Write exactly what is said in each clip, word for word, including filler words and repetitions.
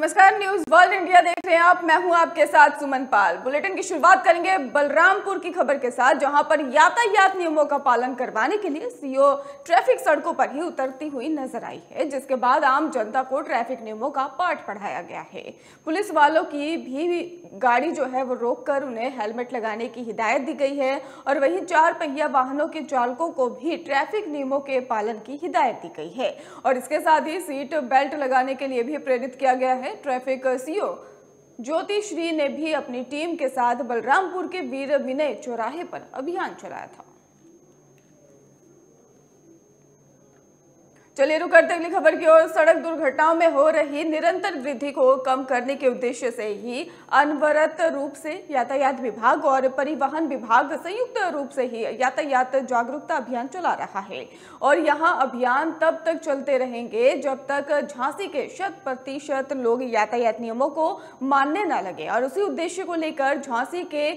नमस्कार, news world India देख रहे हैं आप। मैं हूं आपके साथ सुमन पाल। बुलेटिन की शुरुआत करेंगे बलरामपुर की खबर के साथ, जहां पर यातायात नियमों का पालन करवाने के लिए सीओ ट्रैफिक सड़कों पर ही उतरती हुई नजर आई है, जिसके बाद आम जनता को ट्रैफिक नियमों का पाठ पढ़ाया गया है। पुलिस वालों की भी गाड़ी जो है वो रोक कर उन्हें हेलमेट लगाने की हिदायत दी गई है और वहीं चार पहिया वाहनों के चालकों को भी ट्रैफिक नियमों के पालन की हिदायत दी गई है और इसके साथ ही सीट बेल्ट लगाने के लिए भी प्रेरित किया गया है। ट्रैफिक सीओ ज्योतिश्री ने भी अपनी टीम के साथ बलरामपुर के वीर विनय चौराहे पर अभियान चलाया था। चलिए रुक करते अगली खबर की ओर। सड़क दुर्घटनाओं में हो रही निरंतर वृद्धि को कम करने के उद्देश्य से ही अनवरत रूप से यातायात विभाग और परिवहन विभाग संयुक्त रूप से ही यातायात जागरूकता अभियान चला रहा है और यहां अभियान तब तक चलते रहेंगे जब तक झांसी के शत प्रतिशत लोग यातायात नियमों को मानने न लगे और उसी उद्देश्य को लेकर झांसी के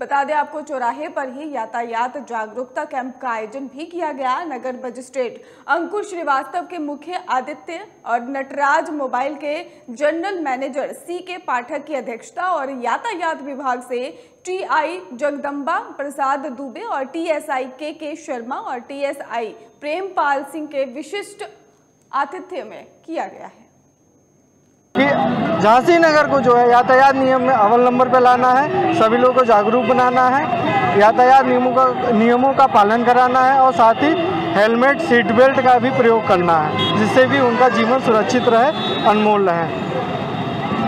बता दें आपको चौराहे पर ही यातायात जागरूकता कैंप का आयोजन भी किया गया। नगर मजिस्ट्रेट अंकुर श्रीवास्तव के मुख्य आतिथ्य और नटराज मोबाइल के general manager C K Pathak की अध्यक्षता और यातायात विभाग से टीआई जगदम्बा प्रसाद दुबे और टीएसआई के के शर्मा और टीएसआई प्रेम पाल सिंह के विशिष्ट आतिथ्य में किया गया है। झांसी नगर को जो है यातायात नियम में अव्वल नंबर पर लाना है, सभी लोगों को जागरूक बनाना है, यातायात नियमों का नियमों का पालन कराना है और साथ ही हेलमेट सीट बेल्ट का भी प्रयोग करना है, जिससे भी उनका जीवन सुरक्षित रहे, अनमोल रहे।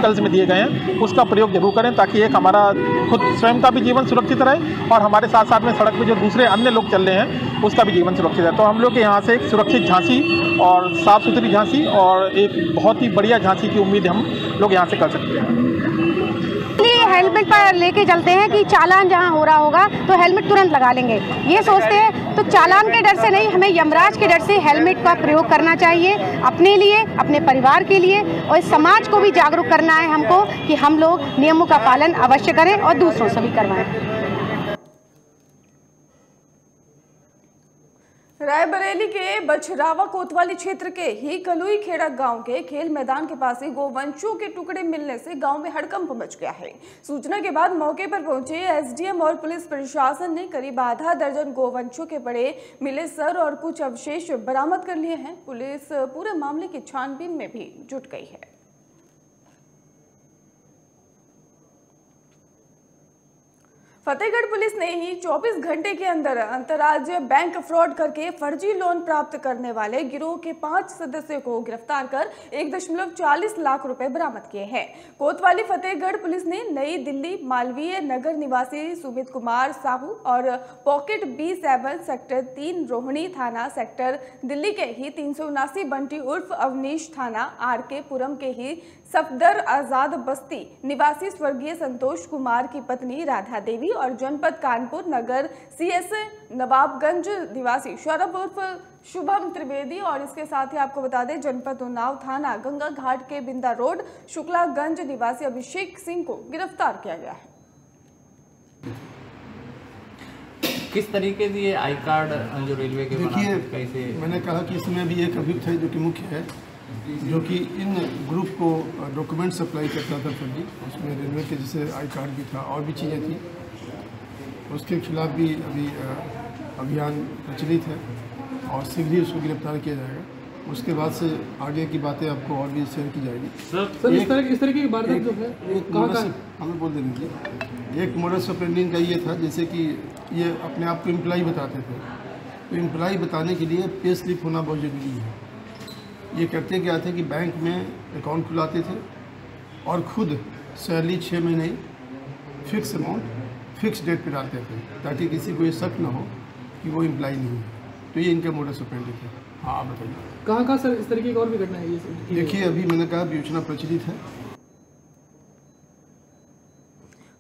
कल से में दिए गए हैं उसका प्रयोग जरूर करें ताकि एक हमारा खुद स्वयं का भी जीवन सुरक्षित रहे और हमारे साथ साथ में सड़क पे जो दूसरे अन्य लोग चल रहे हैं उसका भी जीवन सुरक्षित रहे। तो हम लोग यहाँ से एक सुरक्षित झांसी और साफ सुथरी झांसी और एक बहुत ही बढ़िया झांसी की उम्मीद हम लोग यहाँ से कर सकते हैं। हेलमेट पर लेके चलते हैं कि चालान जहाँ हो रहा होगा तो हेलमेट तुरंत लगा लेंगे, ये सोचते हैं। तो चालान के डर से नहीं, हमें यमराज के डर से हेलमेट का प्रयोग करना चाहिए अपने लिए, अपने परिवार के लिए और समाज को भी जागरूक करना है हमको कि हम लोग नियमों का पालन अवश्य करें और दूसरों से भी करवाएं। रायबरेली के बछरावा कोतवाली क्षेत्र के ही कलुई खेड़ा गांव के खेल मैदान के पास ही गोवंशियों के टुकड़े मिलने से गांव में हड़कंप मच गया है। सूचना के बाद मौके पर पहुंचे एसडीएम और पुलिस प्रशासन ने करीब आधा दर्जन गोवंशियों के पड़े मिले सर और कुछ अवशेष बरामद कर लिए हैं। पुलिस पूरे मामले की छानबीन में भी जुट गई है। फतेहगढ़ पुलिस ने ही चौबीस घंटे के अंदर अंतर्राज्य बैंक फ्रॉड करके फर्जी लोन प्राप्त करने वाले गिरोह के पांच सदस्यों को गिरफ्तार कर एक दशमलव चालीस लाख रुपए बरामद किए हैं। कोतवाली फतेहगढ़ पुलिस ने नई दिल्ली मालवीय नगर निवासी सुमित कुमार साहू और पॉकेट बी सेवन सेक्टर तीन रोहिणी थाना सेक्टर दिल्ली के ही तीन सौ उनासी बंटी उर्फ अवनीश थाना आर के पुरम के ही सफदर आजाद बस्ती निवासी स्वर्गीय संतोष कुमार की पत्नी राधा देवी और जनपद कानपुर नगर सीएस नवाबगंज निवासी शौरभ उर्फ शुभम त्रिवेदी और इसके साथ ही आपको बता दें जनपद उन्नाव थाना गंगा घाट के बिंदा रोड शुक्लागंज निवासी अभिषेक सिंह को गिरफ्तार किया गया है। किस तरीके से ये आई कार्ड जो रेलवे के बनाते हैं, कैसे? मैंने कहा कि इसमें भी एक अभियुक्त है जो कि मुख्य है, जो कि इन ग्रुप को डॉक्यूमेंट सप्लाई करता था फर्जी, उसमें रेलवे के जैसे आई कार्ड भी था और भी चीज़ें थी। उसके खिलाफ भी अभी अभियान प्रचलित है और शीघ्र ही उसको गिरफ्तार किया जाएगा। उसके बाद से आगे की बातें आपको और भी शेयर की जाएगी। सर, इस तरह की इस तरह की बात जो है हमें बोल देने की एक मॉडल सप्रेंडिंग का ये था, जैसे कि ये अपने आप को एम्प्लाई बताते थे, तो एम्प्लाई बताने के लिए पे स्लिप होना बहुत ज़रूरी है। ये करते क्या थे कि बैंक में अकाउंट खुलाते थे और ख़ुद सैलरी छः महीने फिक्स अमाउंट फिक्स डेट पे डालते थे ताकि किसी को ये शक ना हो कि वो इम्प्लाई नहीं है। तो ये इनका मोडस ऑपरेंडी था। हाँ आप बताइए कहाँ कहाँ सर इस तरीके की और भी घटना है? ये देखिए अभी मैंने कहा योजना प्रचलित है।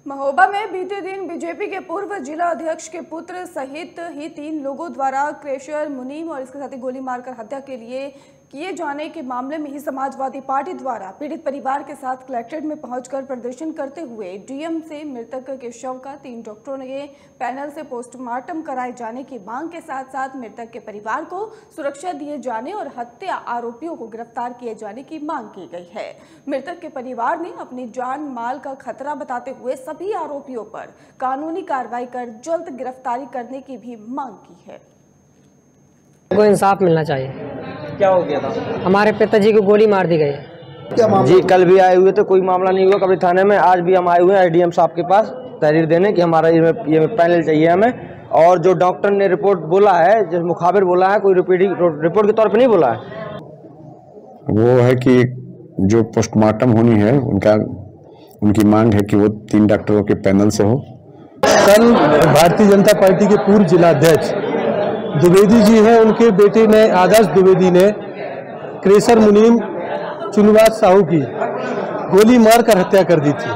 महोबा में बीते दिन बीजेपी के पूर्व जिला अध्यक्ष के पुत्र सहित ही तीन लोगों द्वारा क्रेशर मुनीम और इसके साथ ही गोली मारकर हत्या के लिए किए जाने के मामले में ही समाजवादी पार्टी द्वारा पीड़ित परिवार के साथ कलेक्ट्रेट में पहुंचकर प्रदर्शन करते हुए डीएम से मृतक के शव का तीन डॉक्टरों ने पैनल से पोस्टमार्टम कराए जाने की मांग के साथ साथ मृतक के परिवार को सुरक्षा दिए जाने और हत्या आरोपियों को गिरफ्तार किए जाने की मांग की गई है। मृतक के परिवार ने अपनी जान माल का खतरा बताते हुए सभी आरोपियों पर कानूनी कार्रवाई कर जल्द गिरफ्तारी करने की भी मांग की है। को इंसाफ मिलना चाहिए। क्या हो गया था? हमारे पिताजी को गोली मार दी गई। जी कल भी आए हुए थे, कोई मामला नहीं हुआ कभी थाने में। आज भी हम आए हुए हैं एडीएम साहब के पास तहरीर देने कि हमारा ये, ये पैनल चाहिए हमें। और जो डॉक्टर ने रिपोर्ट बोला है, जो मुखाबिर बोला है, कोई रिपोर्ट के तौर पर नहीं बोला है। वो है कि जो पोस्टमार्टम होनी है उनका, उनकी मांग है कि वो तीन डॉक्टरों के पैनल से हो। कल भारतीय जनता पार्टी के पूर्व जिलाध्यक्ष द्विवेदी जी हैं, उनके बेटे ने आदर्श द्विवेदी ने क्रेशर मुनीम चुनवास साहू की गोली मारकर हत्या कर दी थी।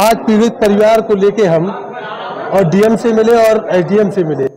आज पीड़ित परिवार को लेके हम और डीएम से मिले और एसडीएम से मिले।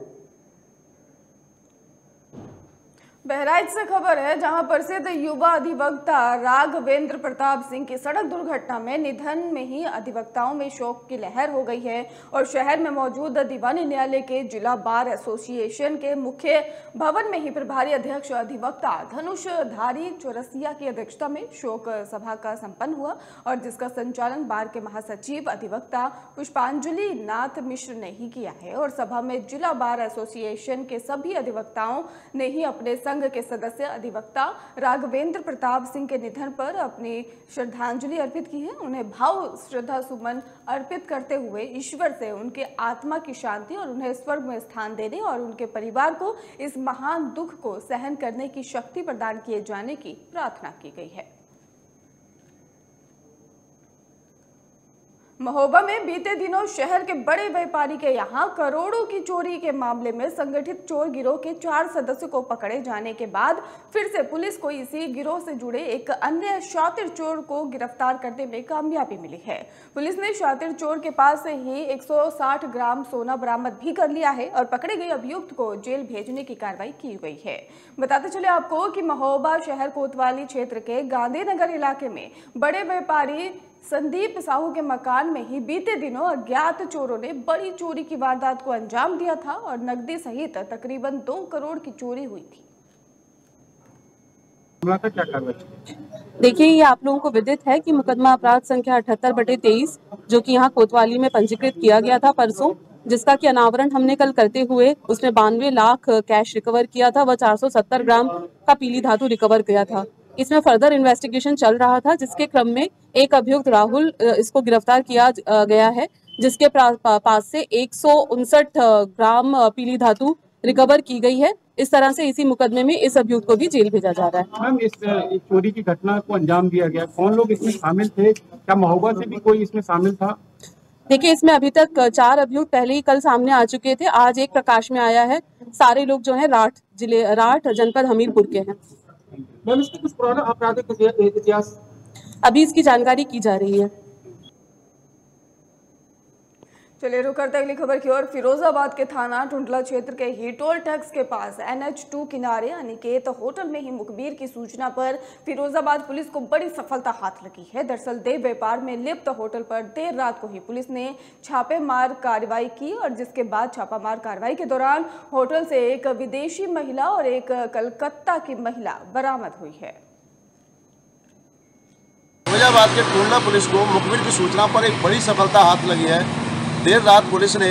बहराइच से खबर है, जहां प्रसिद्ध युवा अधिवक्ता राघवेंद्र प्रताप सिंह की सड़क दुर्घटना में निधन में ही अधिवक्ताओं में शोक की लहर हो गई है और शहर में मौजूद दीवानी न्यायालय के जिला बार एसोसिएशन के मुख्य भवन में ही प्रभारी अध्यक्ष अधिवक्ता धनुषधारी चौरसिया की अध्यक्षता में शोक सभा का संपन्न हुआ और जिसका संचालन बार के महासचिव अधिवक्ता पुष्पांजलि नाथ मिश्र ने ही किया है। और सभा में जिला बार एसोसिएशन के सभी अधिवक्ताओं ने ही अपने के सदस्य अधिवक्ता राघवेंद्र प्रताप सिंह के निधन पर अपनी श्रद्धांजलि अर्पित की है। उन्हें भाव श्रद्धा सुमन अर्पित करते हुए ईश्वर से उनके आत्मा की शांति और उन्हें स्वर्ग में स्थान देने और उनके परिवार को इस महान दुख को सहन करने की शक्ति प्रदान किए जाने की प्रार्थना की गई है। महोबा में बीते दिनों शहर के बड़े व्यापारी के यहां करोड़ों की चोरी के मामले में संगठित चोर गिरोह के चार सदस्यों को पकड़े जाने के बाद फिर से पुलिस को इसी गिरोह से जुड़े एक अन्य शातिर चोर को गिरफ्तार करने में कामयाबी मिली है। पुलिस ने शातिर चोर के पास से ही एक सौ साठ ग्राम सोना बरामद भी कर लिया है और पकड़े गए अभियुक्त को जेल भेजने की कार्रवाई की गई है। बताते चले आपको कि महोबा शहर कोतवाली क्षेत्र के गांधीनगर इलाके में बड़े व्यापारी संदीप साहू के मकान में ही बीते दिनों अज्ञात चोरों ने बड़ी चोरी की वारदात को अंजाम दिया था और नकदी सहित तकरीबन दो करोड़ की चोरी हुई थी। देखिए, ये आप लोगों को विदित है कि मुकदमा अपराध संख्या अठहत्तर बटे तेईस जो कि यहाँ कोतवाली में पंजीकृत किया गया था परसों, जिसका कि अनावरण हमने कल करते हुए उसमें बानवे लाख कैश रिकवर किया था व चार सौ सत्तर ग्राम का पीली धातु रिकवर किया था। इसमें फर्दर इन्वेस्टिगेशन चल रहा था, जिसके क्रम में एक अभियुक्त राहुल इसको गिरफ्तार किया गया है, जिसके पास से एक सौ उनसठ ग्राम पीली धातु रिकवर की गई है। इस तरह से इसी मुकदमे में इस अभियुक्त को भी जेल भेजा जा रहा है। मैम, इस चोरी की घटना को अंजाम दिया गया, कौन लोग इसमें शामिल थे? क्या महोबा से भी कोई इसमें शामिल था? देखिए, इसमें अभी तक चार अभियुक्त पहले ही कल सामने आ चुके थे, आज एक प्रकाश में आया है। सारे लोग जो है राठ जिले राठ जनपद हमीरपुर के हैं। मैम, इसके कुछ पुराना आपराधिक इतिहास अभी इसकी जानकारी की जा रही है। चलिए रुक करते अगली खबर की ओर। फिरोजाबाद के थाना टुंडला क्षेत्र के ही टोल टैक्स के पास एन एच टू किनारे अनिकेत होटल में ही मुखबिर की सूचना पर फिरोजाबाद पुलिस को बड़ी सफलता हाथ लगी है। दरअसल देव व्यापार में लिप्त होटल पर देर रात को ही पुलिस ने छापेमार कार्रवाई की और जिसके बाद छापामार कार्रवाई के दौरान होटल से एक विदेशी महिला और एक कलकत्ता की महिला बरामद हुई है। फिरोजाबाद के टुंडला पुलिस को मुखबिर की सूचना पर एक बड़ी सफलता हाथ लगी है। देर रात पुलिस ने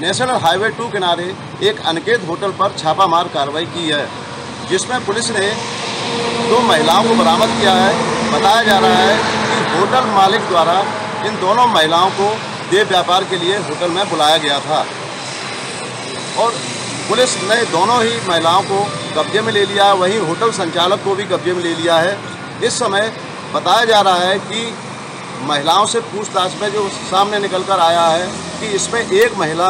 नेशनल हाईवे टू किनारे एक अनिकेत होटल पर छापामार कार्रवाई की है, जिसमें पुलिस ने दो महिलाओं को बरामद किया है। बताया जा रहा है कि होटल मालिक द्वारा इन दोनों महिलाओं को देव व्यापार के लिए होटल में बुलाया गया था और पुलिस ने दोनों ही महिलाओं को कब्जे में ले लिया, वहीं होटल संचालक को भी कब्जे में ले लिया है। इस समय बताया जा रहा है कि महिलाओं से पूछताछ में जो सामने निकल कर आया है कि इसमें एक महिला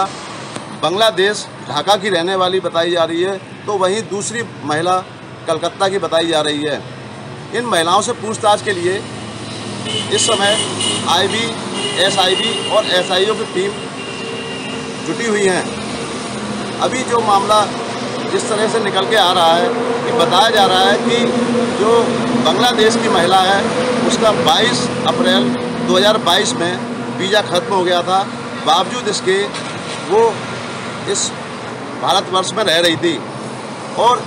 बांग्लादेश ढाका की रहने वाली बताई जा रही है, तो वहीं दूसरी महिला कलकत्ता की बताई जा रही है। इन महिलाओं से पूछताछ के लिए इस समय आईबी, एसआईबी और एसआईओ की टीम जुटी हुई हैं। अभी जो मामला जिस तरह से निकल के आ रहा है कि बताया जा रहा है कि जो बांग्लादेश की महिला है उसका बाईस अप्रैल दो हज़ार बाईस में वीज़ा खत्म हो गया था, बावजूद इसके वो इस भारतवर्ष में रह रही थी और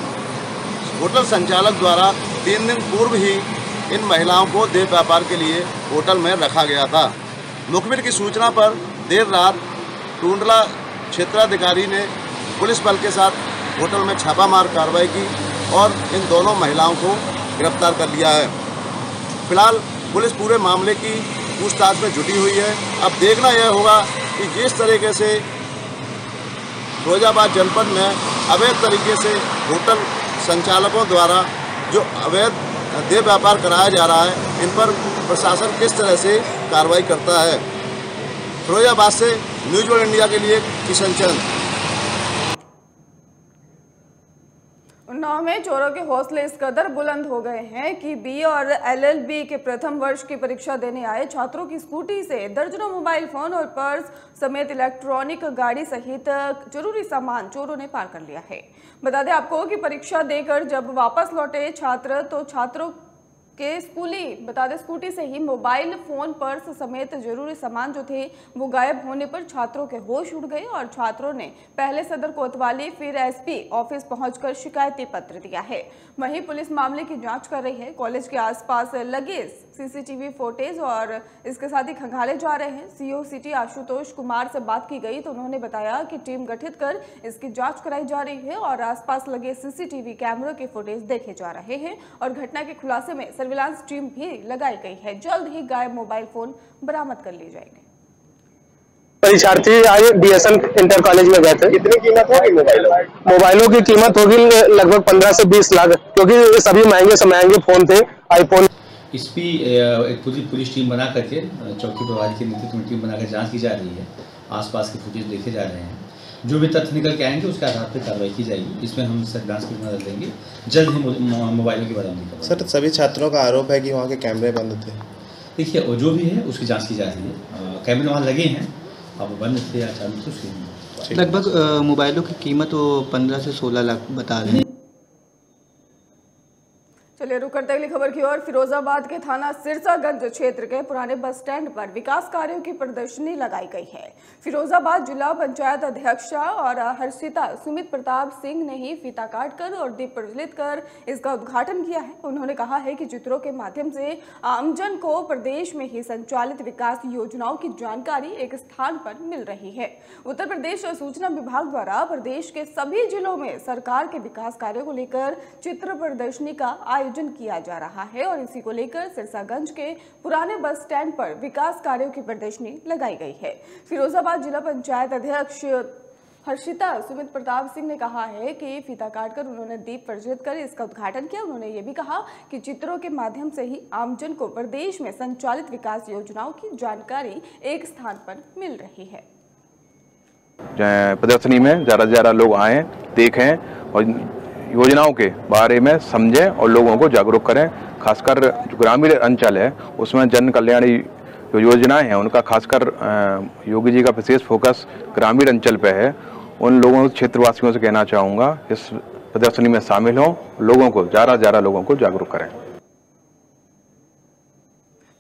होटल संचालक द्वारा तीन दिन पूर्व ही इन महिलाओं को देह व्यापार के लिए होटल में रखा गया था। मुखबिर की सूचना पर देर रात टुंडला क्षेत्राधिकारी ने पुलिस बल के साथ होटल में छापामार कार्रवाई की और इन दोनों महिलाओं को गिरफ्तार कर लिया है। फिलहाल पुलिस पूरे मामले की पूछताछ में जुटी हुई है। अब देखना यह होगा कि जिस तरीके से फिरोजाबाद जनपद में अवैध तरीके से होटल संचालकों द्वारा जो अवैध देह व्यापार कराया जा रहा है, इन पर प्रशासन किस तरह से कार्रवाई करता है। फिरोजाबाद से न्यूज़ वन इंडिया के लिए किशन चंद। उन्नाव में चोरों के हौसले इस कदर बुलंद हो गए हैं कि बी और एलएलबी के प्रथम वर्ष की परीक्षा देने आए छात्रों की स्कूटी से दर्जनों मोबाइल फोन और पर्स समेत इलेक्ट्रॉनिक गाड़ी सहित जरूरी सामान चोरों ने पार कर लिया है। बता दें आपको कि परीक्षा देकर जब वापस लौटे छात्र तो छात्रों के स्कूली बता दें स्कूटी से ही मोबाइल फोन पर्स समेत जरूरी सामान जो थे वो गायब होने पर छात्रों के होश उड़ गए और छात्रों ने पहले सदर कोतवाली फिर एसपी ऑफिस पहुंचकर शिकायती पत्र दिया है। वहीं पुलिस मामले की जांच कर रही है। कॉलेज के आसपास लगे सीसीटीवी फुटेज और इसके साथ ही खंगाले जा रहे हैं। सीओ सिटी आशुतोष कुमार से बात की गई तो उन्होंने बताया कि टीम गठित कर इसकी जाँच कराई जा रही है और आसपास लगे सीसीटीवी कैमरों के फुटेज देखे जा रहे हैं और घटना के खुलासे में सर्विलांस टीम भी लगाई गई है। जल्द ही गायब मोबाइल फोन बरामद कर लिए जाएंगे। परीक्षार्थी आए बीएसएन इंटर कॉलेज में गए थे। कितनी कीमत होगी मोबाइलों मोबाइलों की कीमत होगी लगभग पंद्रह से बीस लाख, क्योंकि सभी महंगे से महंगे फोन थे, आईफोन। इस पे एक पूरी पुलिस टीम बना करके चौकी प्रभारी के नेतृत्व में टीम बनाकर जाँच की जा रही है। आस पास के फुटेज देखे जा रहे हैं। जो भी तथ्य निकल के आएंगे उसके आधार पर कार्रवाई की जाएगी। इसमें हम सर्विलांस की मदद लेंगे। जल्द ही मोबाइलों के बारे में। सर, सभी छात्रों का आरोप है कि वहाँ के कैमरे बंद थे। देखिए, और जो भी है उसकी जांच की जा रही है। कैमरे वहाँ लगे हैं, अब बंद थे या चालू थे उसकी। लगभग मोबाइलों की कीमत वो पंद्रह से सोलह लाख बता रहे हैं। चलिए रुक करते अगली खबर की ओर। फिरोजाबाद के थाना सिरसागंज क्षेत्र के पुराने बस स्टैंड पर विकास कार्यों की प्रदर्शनी लगाई गई है। फिरोजाबाद जिला पंचायत अध्यक्ष और हर्षिता सुमित प्रताप सिंह ने ही फीता काटकर और दीप प्रज्वलित कर इसका उद्घाटन किया है। उन्होंने कहा है कि चित्रों के माध्यम से आमजन को प्रदेश में ही संचालित विकास योजनाओं की जानकारी एक स्थान पर मिल रही है। उत्तर प्रदेश सूचना विभाग द्वारा प्रदेश के सभी जिलों में सरकार के विकास कार्यों को लेकर चित्र प्रदर्शनी का आयोजन किया जा रहा है और इसी को लेकर सिरसागंज के पुराने बस स्टैंड पर विकास कार्यों की प्रदर्शनी लगाई गई है। फिरोजाबाद जिला पंचायत अध्यक्ष हर्षिता सुमित प्रताप सिंह ने कहा है कि फीता काटकर उन्होंने दीप प्रज्वलित कर इसका उद्घाटन किया। उन्होंने ये भी कहा कि चित्रों के माध्यम से ही आमजन को प्रदेश में संचालित विकास योजनाओं की जानकारी एक स्थान पर मिल रही है। प्रदर्शनी में ज्यादा से ज्यादा लोग आए, देखें और योजनाओं के बारे में समझें और लोगों को जागरूक करें। खासकर जो ग्रामीण अंचल है उसमें जन कल्याणी जो योजनाएं हैं उनका खासकर योगी जी का विशेष फोकस ग्रामीण अंचल पे है। उन लोगों क्षेत्रवासियों से कहना चाहूँगा इस प्रदर्शनी में शामिल हों, लोगों को ज़्यादा से ज़्यादा लोगों को जागरूक करें।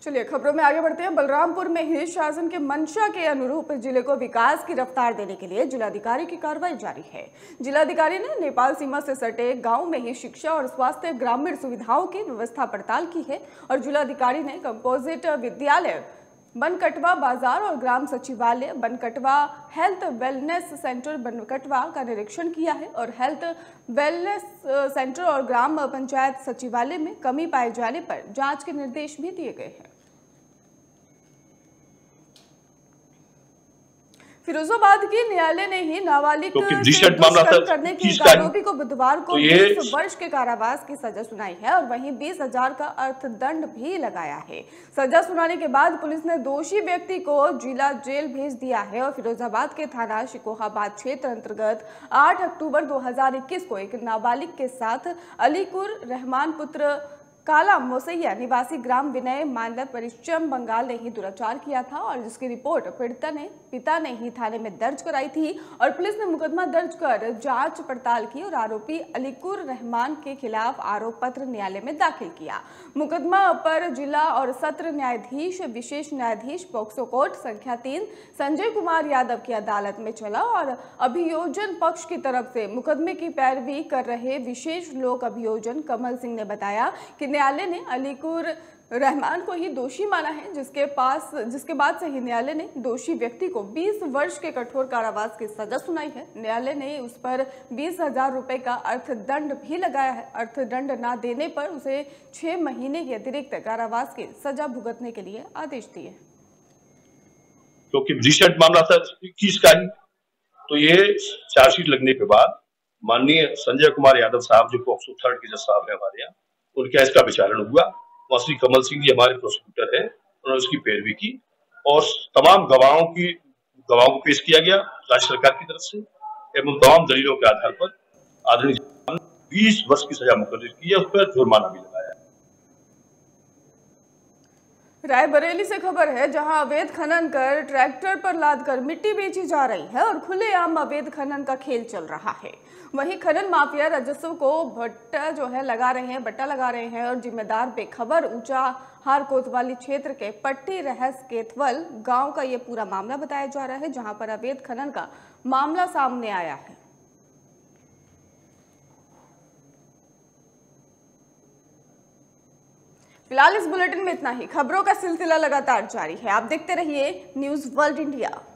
चलिए खबरों में आगे बढ़ते हैं। बलरामपुर में ही शासन के मंशा के अनुरूप जिले को विकास की रफ्तार देने के लिए जिलाधिकारी की कार्रवाई जारी है। जिलाधिकारी ने नेपाल सीमा से सटे गांव में ही शिक्षा और स्वास्थ्य ग्रामीण सुविधाओं की व्यवस्था पड़ताल की है और जिलाधिकारी ने कंपोजिट विद्यालय बनकटवा बाजार और ग्राम सचिवालय Bankatwa health wellness centre Bankatwa का निरीक्षण किया है और हेल्थ वेलनेस सेंटर और ग्राम पंचायत सचिवालय में कमी पाए जाने पर जांच के निर्देश भी दिए गए हैं। फिरोजाबाद की न्यायालय ने ही नाबालिग दुष्कर्म करने के आरोपी को बुधवार को बीस वर्ष के कारावास की सजा सुनाई है और वहीं बीस हजार का अर्थदंड भी लगाया है। सजा सुनाने के बाद पुलिस ने दोषी व्यक्ति को जिला जेल भेज दिया है और फिरोजाबाद के थाना शिकोहाबाद क्षेत्र अंतर्गत आठ अक्टूबर दो हजार इक्कीस को एक नाबालिग के साथ अलीमुर रहमान पुत्र काला मोसैया निवासी ग्राम विनय मानदर परिश्रम बंगाल ने ही दुराचार किया था और जिसकी रिपोर्ट पीड़िता ने पिता ने ही थाने में दर्ज कराई थी और पुलिस ने मुकदमा दर्ज कर जांच पड़ताल की और आरोपी अलीमुर रहमान के खिलाफ आरोप पत्र न्यायालय में दाखिल किया। मुकदमा पर जिला और सत्र न्यायाधीश विशेष न्यायाधीश पॉक्सो कोर्ट संख्या तीन संजय कुमार यादव की अदालत में चला और अभियोजन पक्ष की तरफ से मुकदमे की पैरवी कर रहे विशेष लोक अभियोजन कमल सिंह ने बताया कि न्यायालय ने अलीमुर रहमान को ही दोषी माना है, जिसके पास जिसके बाद से ही न्यायालय ने दोषी व्यक्ति को बीस वर्ष के कठोर कारावास की सजा सुनाई है। न्यायालय ने उस पर बीस हजार रुपये का अर्थदंड भी लगाया है। अर्थदंड न देने पर उसे छह महीने के अतिरिक्त कारावास की सजा भुगतने के लिए आदेश दिए। क्योंकि रिसेंट मामला था इक्कीस का ही, तो ये चार्जशीट लगने के बाद माननीय संजय कुमार यादव साहब जो पॉक्सो थर्ड के जज साहब है हमारे यहाँ, उनके इसका विचारण हुआ। श्री कमल सिंह जी हमारे प्रोसिक्यूटर हैं, उन्होंने उसकी पैरवी की और तमाम गवाहों की गवाहों को पेश किया गया राज्य सरकार की तरफ से एवं तमाम दलीलों के आधार पर आदरणीय बीस वर्ष की सजा मुकर्रर की है, उस पर जुर्माना भी लगाया। रायबरेली से खबर है जहां अवैध खनन कर ट्रैक्टर पर लादकर मिट्टी बेची जा रही है और खुलेआम अवैध खनन का खेल चल रहा है। वहीं खनन माफिया राजस्व को भट्टा जो है लगा रहे हैं भट्टा लगा रहे हैं और जिम्मेदार बेखबर। ऊंचाहार कोतवाली क्षेत्र के पट्टी रहस केतवल गांव का ये पूरा मामला बताया जा रहा है, जहाँ पर अवैध खनन का मामला सामने आया है। फिलहाल इस बुलेटिन में इतना ही। खबरों का सिलसिला लगातार जारी है, आप देखते रहिए न्यूज़ वर्ल्ड इंडिया।